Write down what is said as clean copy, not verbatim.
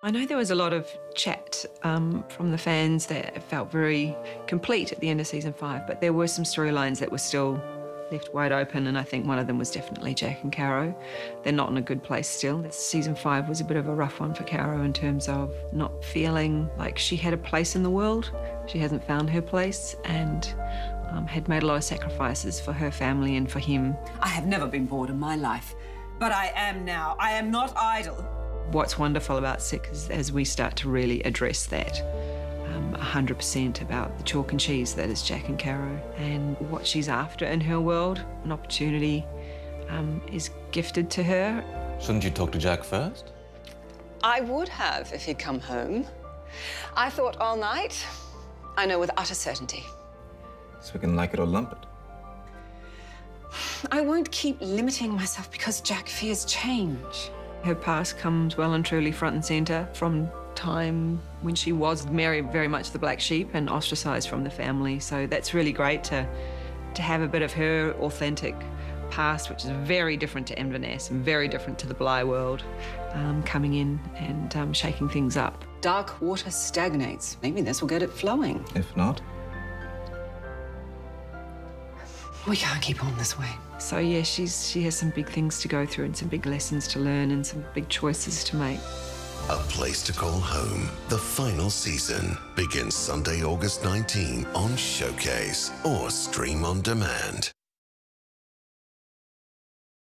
I know there was a lot of chat from the fans that it felt very complete at the end of season 5, but there were some storylines that were still left wide open, and I think one of them was definitely Jack and Caro. They're not in a good place still. Season 5 was a bit of a rough one for Caro in terms of not feeling like she had a place in the world. She hasn't found her place and had made a lot of sacrifices for her family and for him. I have never been bored in my life, but I am now. I am not idle. What's wonderful about Sick is as we start to really address that 100% about the chalk and cheese that is Jack and Caro and what she's after in her world. An opportunity is gifted to her. Shouldn't you talk to Jack first? I would have if he'd come home. I thought all night. I know with utter certainty. So we can like it or lump it. I won't keep limiting myself because Jack fears change. Her past comes well and truly front and centre from time when she was very much the black sheep and ostracised from the family. So that's really great to have a bit of her authentic past, which is very different to Inverness and very different to the Bligh world, coming in and shaking things up. Dark water stagnates. Maybe this will get it flowing. If not? We can't keep on this way. So yeah, she has some big things to go through and some big lessons to learn and some big choices to make. A Place to Call Home, the final season, begins Sunday, August 19 on Showcase or stream on demand.